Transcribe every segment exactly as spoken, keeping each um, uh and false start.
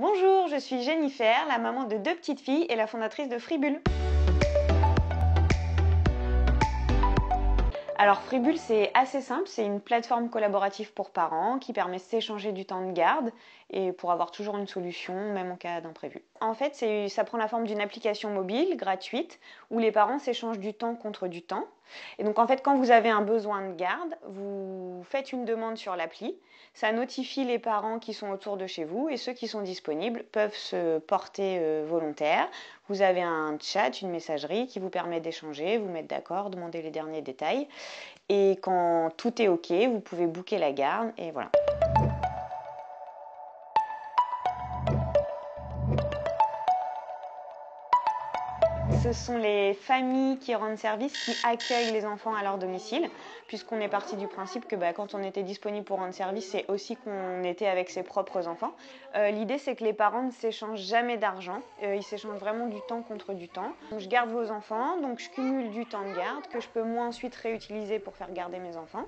Bonjour, je suis Jennifer, la maman de deux petites filles et la fondatrice de Freebulle. Alors Freebulle, c'est assez simple, c'est une plateforme collaborative pour parents qui permet de s'échanger du temps de garde et pour avoir toujours une solution, même en cas d'imprévu. En fait, ça prend la forme d'une application mobile gratuite où les parents s'échangent du temps contre du temps. Et donc en fait, quand vous avez un besoin de garde, vous faites une demande sur l'appli, ça notifie les parents qui sont autour de chez vous et ceux qui sont disponibles peuvent se porter volontaires. Vous avez un chat, une messagerie qui vous permet d'échanger, vous mettre d'accord, demander les derniers détails. Et quand tout est ok, vous pouvez booker la garde et voilà. Ce sont les familles qui rendent service qui accueillent les enfants à leur domicile, puisqu'on est parti du principe que bah, quand on était disponible pour rendre service, c'est aussi qu'on était avec ses propres enfants. Euh, L'idée, c'est que les parents ne s'échangent jamais d'argent, euh, ils s'échangent vraiment du temps contre du temps. Donc, je garde vos enfants, donc je cumule du temps de garde que je peux moi ensuite réutiliser pour faire garder mes enfants,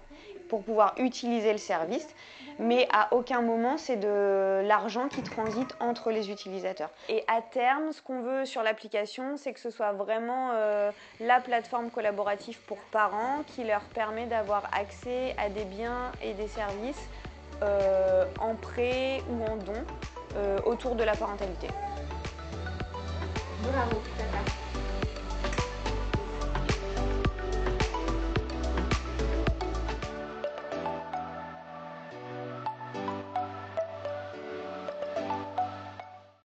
pour pouvoir utiliser le service, mais à aucun moment, c'est de l'argent qui transite entre les utilisateurs. Et à terme, ce qu'on veut sur l'application, c'est que ce soit vraiment euh, la plateforme collaborative pour parents qui leur permet d'avoir accès à des biens et des services euh, en prêt ou en don euh, autour de la parentalité. Bravo.